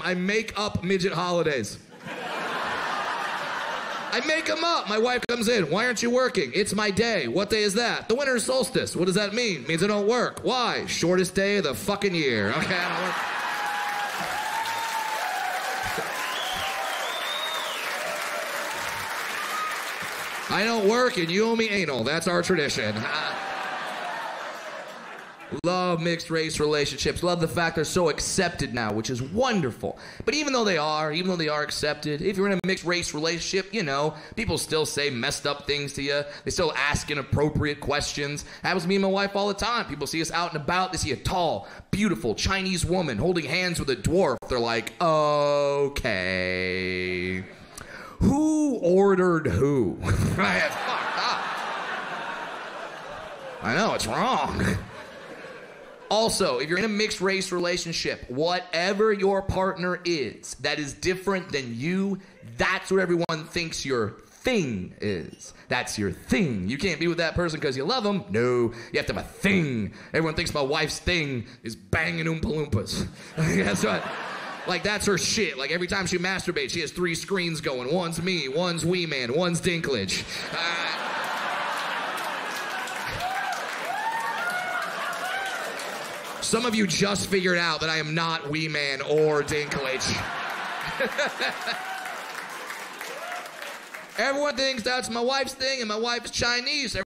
I make up midget holidays. I make them up. My wife comes in. Why aren't you working? It's my day. What day is that? The winter solstice. What does that mean? It means I don't work. Why? Shortest day of the fucking year. Okay, I don't work. I don't work and you owe me anal. That's our tradition. Love mixed race relationships. Love the fact they're so accepted now, which is wonderful. But even though they are accepted, if you're in a mixed race relationship, you know, people still say messed up things to you. They still ask inappropriate questions. Happens to me and my wife all the time. People see us out and about. They see a tall, beautiful Chinese woman holding hands with a dwarf. They're like, okay, who ordered who? I have fucked up. I know, it's wrong. Also, if you're in a mixed-race relationship, whatever your partner is that is different than you, that's what everyone thinks your thing is. That's your thing. You can't be with that person because you love them. No, you have to have a thing. Everyone thinks my wife's thing is banging Oompa Loompas. That's right. Like, that's her shit. Like, every time she masturbates, she has three screens going. One's me, one's Wee Man, one's Dinklage. Some of you just figured out that I am not Wee Man or Dinklage. Everyone thinks that's my wife's thing and my wife's Chinese.